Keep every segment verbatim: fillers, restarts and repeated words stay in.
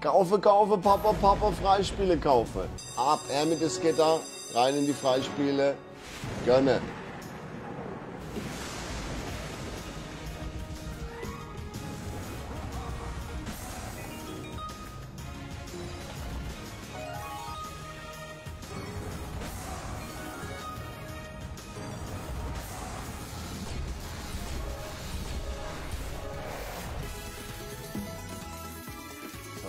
Kaufe, kaufe, Papa, Papa, Freispiele kaufe. Ab, er mit der Sketta, rein in die Freispiele, gönne.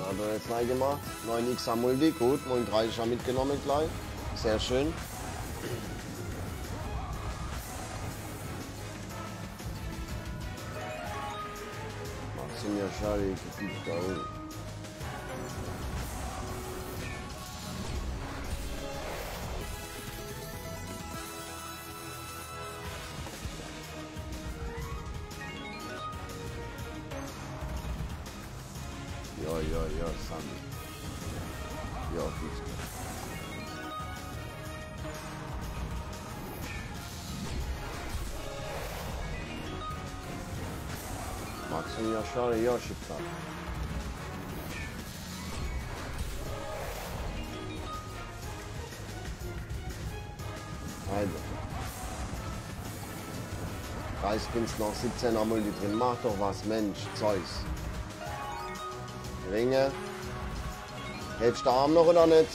Haben wir jetzt neu gemacht. neun X am Multi, gut. neun Komma dreißig haben mitgenommen gleich. Sehr schön. Macht sie mir schade, ich bin da oben. Ja, ja, ja, Sandy. Ja, gut. Maxim Yaşar, ja, schickt ab. Halbe. Reiskünst noch siebzehn am Multi drin. Mach doch was, Mensch, Zeus. Ringe. Hältst du den Arm noch oder nicht?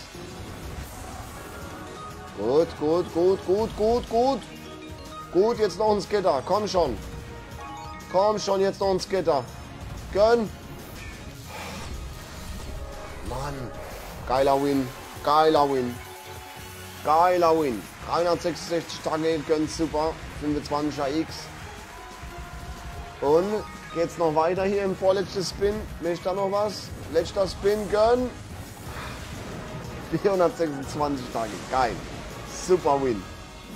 Gut, gut, gut, gut, gut, gut. Gut, jetzt noch ein Skitter. Komm schon. Komm schon, jetzt noch ein Skitter. Gönn. Mann. Geiler Win. Geiler Win. Geiler Win. dreihundertsechsundsechzig Tage, gönn super. fünfundzwanziger X. Und geht's noch weiter hier im vorletzten Spin? Möchte da noch was? Letzter Spin, gönn! vierhundertsechsundzwanzig Tage, geil! Super Win!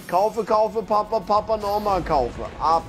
Kaufe, kaufe, Papa, Papa, nochmal kaufe! Ab!